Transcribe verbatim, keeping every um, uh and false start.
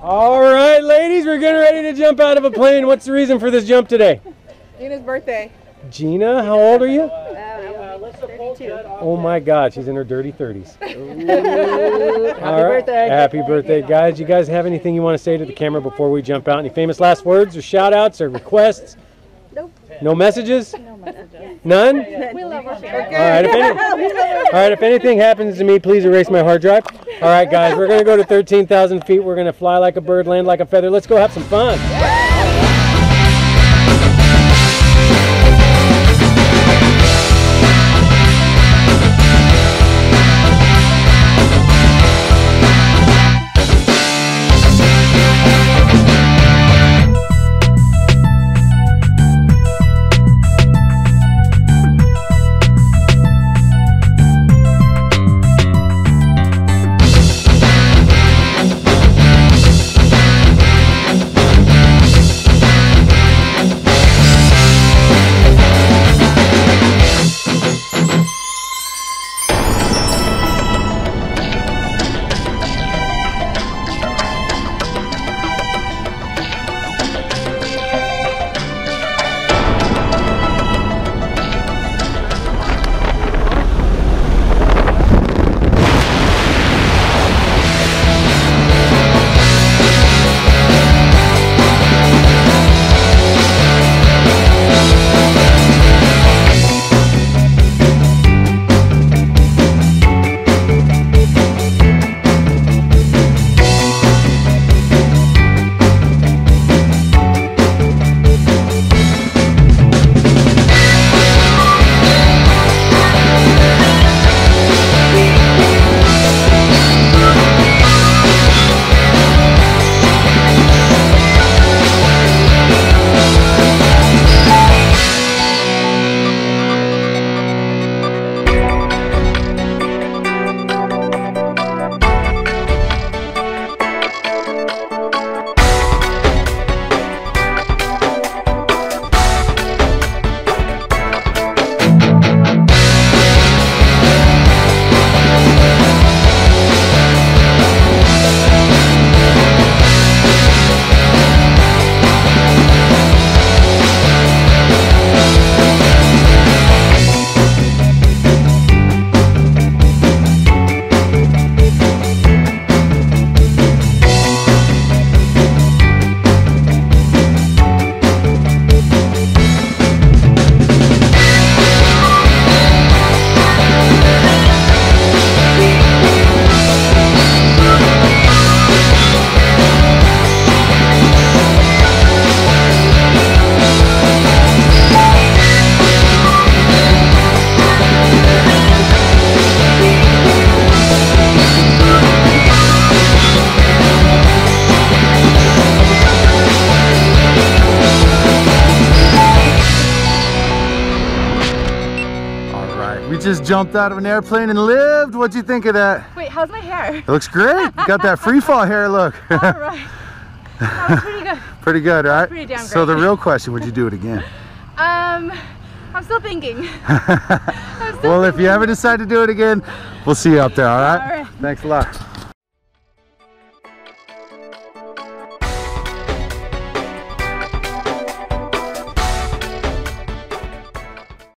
All right, ladies, we're getting ready to jump out of a plane. What's the reason for this jump today? Gina's birthday. Gina, how old are you? Uh, thirty-two. Oh my God, she's in her dirty thirties. Happy right. birthday. Happy birthday, guys. You guys have anything you want to say to the camera before we jump out? Any famous last words or shout outs or requests? Nope. No messages? No messages. None? We love her. All right, if any, all right, if anything happens to me, please erase my hard drive. All right, guys, we're going to go to thirteen thousand feet. We're going to fly like a bird, land like a feather. Let's go have some fun. Just jumped out of an airplane and lived. What'd you think of that? Wait, how's my hair? It looks great. Got that free fall hair look. All right. That was pretty good. Pretty good, right? Pretty damn great. So the real question, would you do it again? Um, I'm still thinking. I'm still well, thinking. If you ever decide to do it again, we'll see you up there, all right? All right. Thanks a lot.